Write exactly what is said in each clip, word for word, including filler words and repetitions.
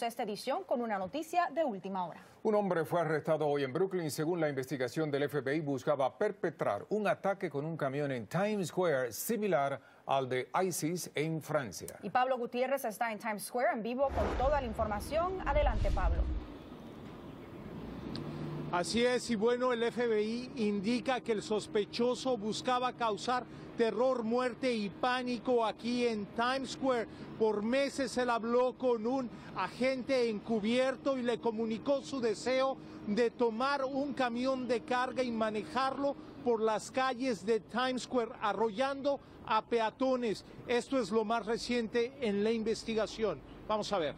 Esta edición con una noticia de última hora. Un hombre fue arrestado hoy en Brooklyn. Según la investigación del F B I, buscaba perpetrar un ataque con un camión en Times Square similar al de ISIS en Francia. Y Pablo Gutiérrez está en Times Square en vivo con toda la información. Adelante, Pablo. Así es, y bueno, el F B I indica que el sospechoso buscaba causar terror, muerte y pánico aquí en Times Square. Por meses él habló con un agente encubierto y le comunicó su deseo de tomar un camión de carga y manejarlo por las calles de Times Square, arrollando a peatones. Esto es lo más reciente en la investigación. Vamos a ver.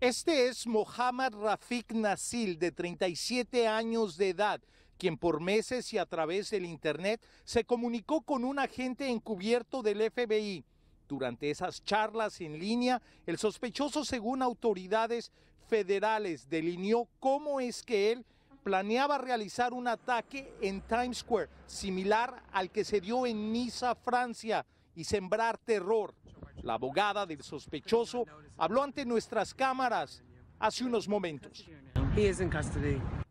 Este es Mohammed Rafik Naji, de treinta y siete años de edad, quien por meses y a través del Internet se comunicó con un agente encubierto del F B I. Durante esas charlas en línea, el sospechoso, según autoridades federales, delineó cómo es que él planeaba realizar un ataque en Times Square, similar al que se dio en Niza, Francia, y sembrar terror. La abogada del sospechoso habló ante nuestras cámaras hace unos momentos.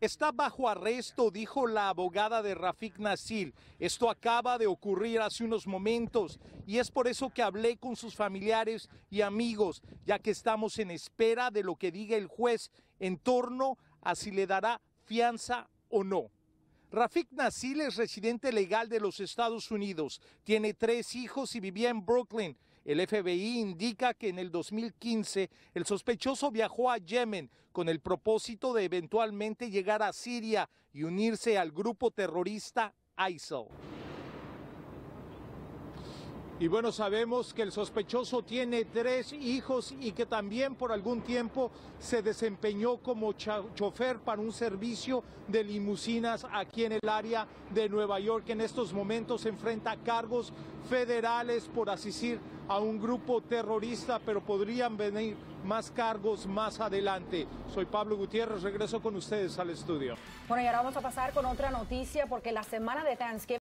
Está bajo arresto, dijo la abogada de Rafik Naji. Esto acaba de ocurrir hace unos momentos y es por eso que hablé con sus familiares y amigos, ya que estamos en espera de lo que diga el juez en torno a si le dará fianza o no. Rafik Naji es residente legal de los Estados Unidos, tiene tres hijos y vivía en Brooklyn. El F B I indica que en el dos mil quince el sospechoso viajó a Yemen con el propósito de eventualmente llegar a Siria y unirse al grupo terrorista ISIL. Y bueno, sabemos que el sospechoso tiene tres hijos y que también por algún tiempo se desempeñó como chofer para un servicio de limusinas aquí en el área de Nueva York. En estos momentos se enfrenta cargos federales por asistir a un grupo terrorista, pero podrían venir más cargos más adelante. Soy Pablo Gutiérrez, regreso con ustedes al estudio. Bueno, y ahora vamos a pasar con otra noticia porque la semana de Thanksgiving